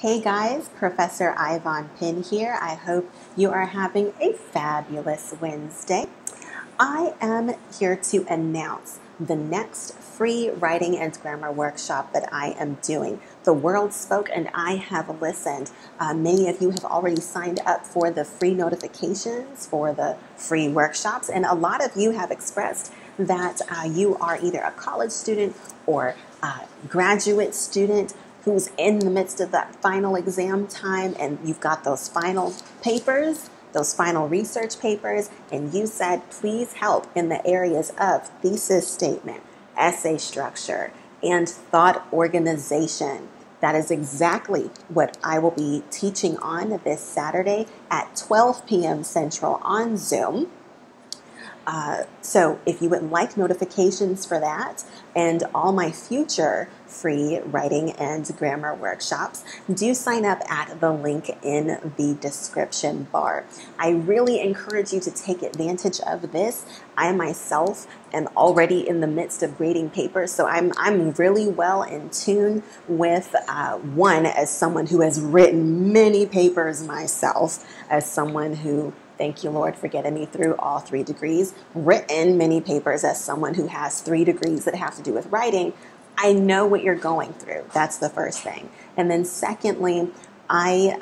Hey guys, Professor Ayvaunn Penn here. I hope you are having a fabulous Wednesday. I am here to announce the next free writing and grammar workshop that I am doing. The world spoke and I have listened. Many of you have already signed up for the free notifications for the free workshops, and a lot of you have expressed that you are either a college student or a graduate student who's in the midst of that final exam time, and you've got those final papers, those final research papers, and you said, please help in the areas of thesis statement, essay structure, and thought organization. That is exactly what I will be teaching on this Saturday at 12 p.m. Central on Zoom. So if you would like notifications for that and all my future free writing and grammar workshops, do sign up at the link in the description bar. I really encourage you to take advantage of this. I myself am already in the midst of grading papers, so I'm really well in tune with one, as someone who has written many papers myself, as someone who, thank you, Lord, for getting me through all 3 degrees, written many papers, as someone who has 3 degrees that have to do with writing. I know what you're going through. That's the first thing. And then secondly, I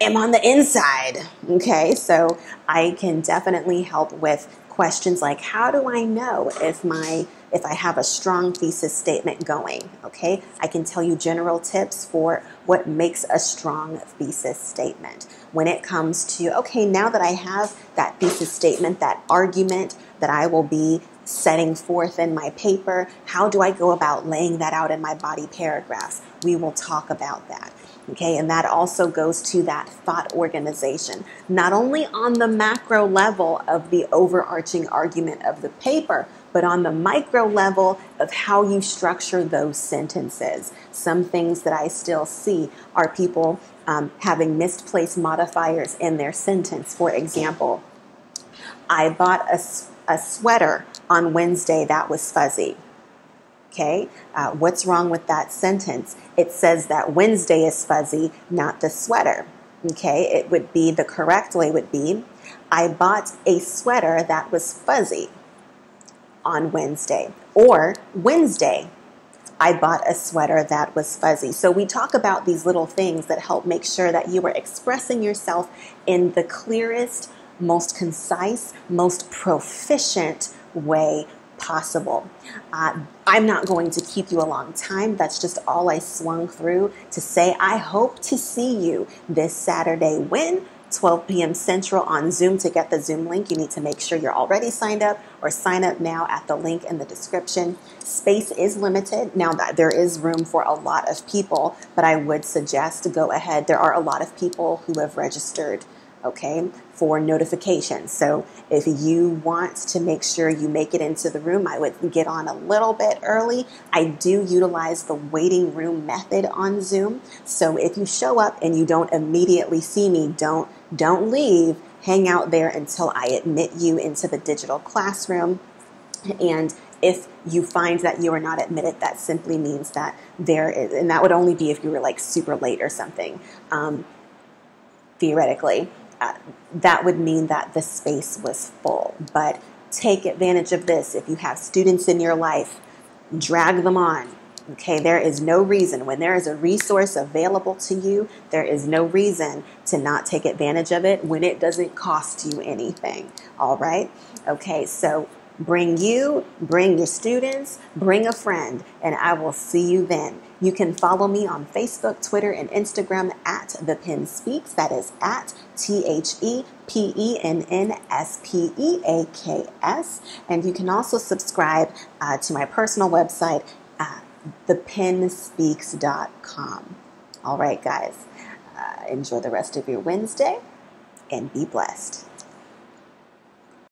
am on the inside, okay? So I can definitely help with questions like, how do I know if I have a strong thesis statement going, okay? I can tell you general tips for what makes a strong thesis statement. When it comes to, okay, now that I have that thesis statement, that argument that I will be setting forth in my paper, how do I go about laying that out in my body paragraphs? We will talk about that. Okay, and that also goes to that thought organization, not only on the macro level of the overarching argument of the paper, but on the micro level of how you structure those sentences. Some things that I still see are people having misplaced modifiers in their sentence. For example, I bought a sweater on Wednesday that was fuzzy. Okay, what's wrong with that sentence? It says that Wednesday is fuzzy, not the sweater. Okay, it would be, the correct way would be, I bought a sweater that was fuzzy on Wednesday, or Wednesday, I bought a sweater that was fuzzy. So we talk about these little things that help make sure that you are expressing yourself in the clearest, most concise, most proficient way possible. I'm not going to keep you a long time. That's just all I swung through to say. I hope to see you this Saturday when 12 p.m. Central on Zoom. To get the Zoom link, you need to make sure you're already signed up, or sign up now at the link in the description. Space is limited. Now, that there is room for a lot of people, but I would suggest to go ahead. There are a lot of people who have registered, okay, for notifications. So if you want to make sure you make it into the room, I would get on a little bit early. I do utilize the waiting room method on Zoom. So if you show up and you don't immediately see me, don't leave. Hang out there until I admit you into the digital classroom. And if you find that you are not admitted, that simply means that there is, and that would only be if you were like super late or something, theoretically. That would mean that the space was full. But take advantage of this. If you have students in your life, drag them on. Okay, there is no reason. When there is a resource available to you, there is no reason to not take advantage of it when it doesn't cost you anything. All right? Okay, so bring you, bring your students, bring a friend, and I will see you then. You can follow me on Facebook, Twitter, and Instagram at ThePennSpeaks. That is at ThePennSpeaks. And you can also subscribe to my personal website, thepennspeaks.com. All right, guys, enjoy the rest of your Wednesday and be blessed.